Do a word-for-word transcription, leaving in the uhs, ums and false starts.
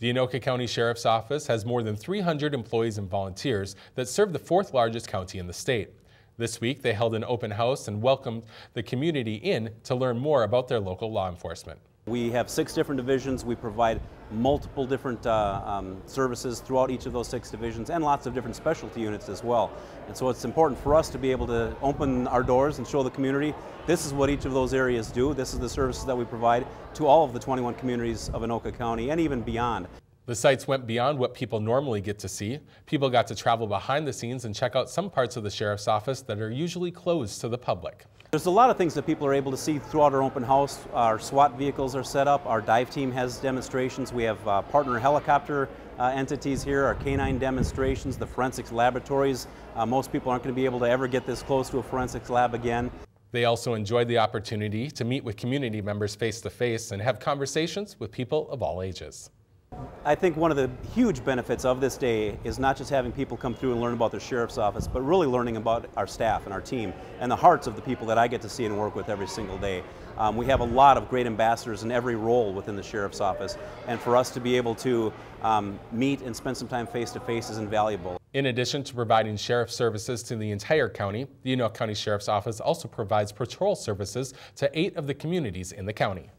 The Anoka County Sheriff's Office has more than three hundred employees and volunteers that serve the fourth largest county in the state. This week, they held an open house and welcomed the community in to learn more about their local law enforcement. We have six different divisions. We provide multiple different uh, um, services throughout each of those six divisions and lots of different specialty units as well. And so it's important for us to be able to open our doors and show the community this is what each of those areas do. This is the services that we provide to all of the twenty-one communities of Anoka County and even beyond. The sights went beyond what people normally get to see. People got to travel behind the scenes and check out some parts of the Sheriff's Office that are usually closed to the public. There's a lot of things that people are able to see throughout our open house. Our SWAT vehicles are set up, our dive team has demonstrations, we have uh, partner helicopter uh, entities here, our canine demonstrations, the forensics laboratories. Uh, most people aren't going to be able to ever get this close to a forensics lab again. They also enjoyed the opportunity to meet with community members face to face and have conversations with people of all ages. I think one of the huge benefits of this day is not just having people come through and learn about the Sheriff's Office, but really learning about our staff and our team and the hearts of the people that I get to see and work with every single day. Um, we have a lot of great ambassadors in every role within the Sheriff's Office, and for us to be able to um, meet and spend some time face-to-face is invaluable. In addition to providing sheriff services to the entire county, the Anoka County Sheriff's Office also provides patrol services to eight of the communities in the county.